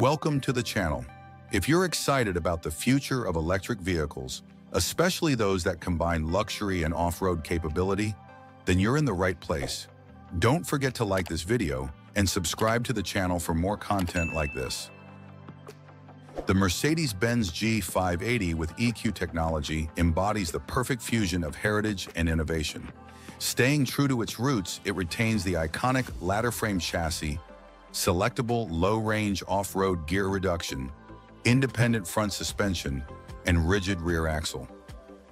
Welcome to the channel. If you're excited about the future of electric vehicles, especially those that combine luxury and off-road capability, then you're in the right place. Don't forget to like this video and subscribe to the channel for more content like this. The Mercedes-Benz G580 with EQ technology embodies the perfect fusion of heritage and innovation. Staying true to its roots, it retains the iconic ladder-frame chassis, selectable low-range off-road gear reduction, independent front suspension, and rigid rear axle.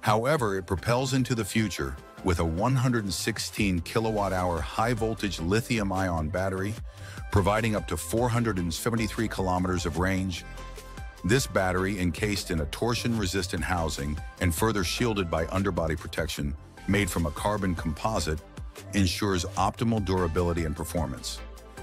However, it propels into the future with a 116 kilowatt-hour high-voltage lithium-ion battery, providing up to 473 kilometers of range. This battery, encased in a torsion-resistant housing and further shielded by underbody protection made from a carbon composite, ensures optimal durability and performance.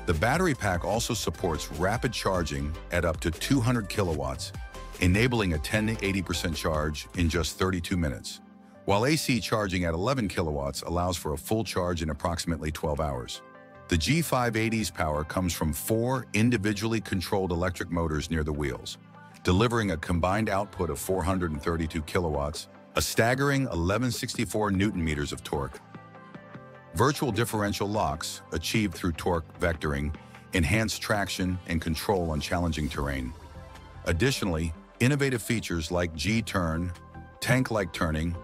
The battery pack also supports rapid charging at up to 200 kilowatts, enabling a 10 to 80% charge in just 32 minutes, while AC charging at 11 kilowatts allows for a full charge in approximately 12 hours. The G580's power comes from 4 individually controlled electric motors near the wheels, delivering a combined output of 432 kilowatts, a staggering 1164 newton-meters of torque. Virtual differential locks, achieved through torque vectoring, enhance traction and control on challenging terrain. Additionally, innovative features like G-TURN, tank-like turning,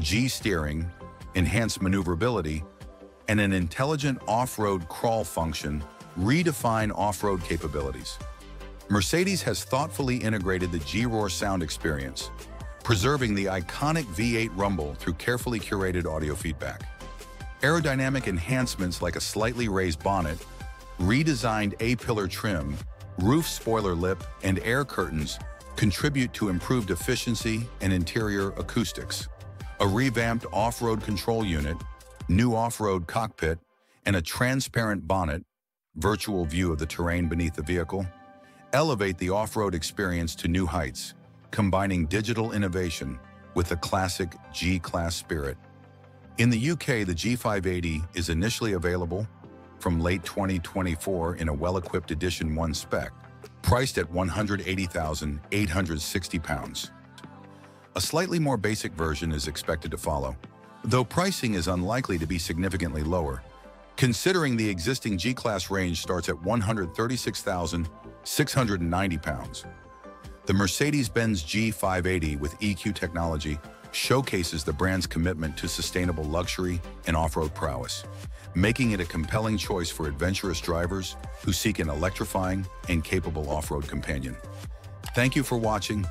G-STEERING, enhanced maneuverability, and an intelligent off-road crawl function redefine off-road capabilities. Mercedes has thoughtfully integrated the G-ROAR sound experience, preserving the iconic V8 rumble through carefully curated audio feedback. Aerodynamic enhancements like a slightly raised bonnet, redesigned A-pillar trim, roof spoiler lip, and air curtains contribute to improved efficiency and interior acoustics. A revamped off-road control unit, new off-road cockpit, and a transparent bonnet, virtual view of the terrain beneath the vehicle, elevate the off-road experience to new heights, combining digital innovation with the classic G-Class spirit. In the UK, the G580 is initially available from late 2024 in a well-equipped Edition 1 spec, priced at £180,860. A slightly more basic version is expected to follow, though pricing is unlikely to be significantly lower, considering the existing G-Class range starts at £136,690. The Mercedes-Benz G580 with EQ technology showcases the brand's commitment to sustainable luxury and off-road prowess, making it a compelling choice for adventurous drivers who seek an electrifying and capable off-road companion. Thank you for watching.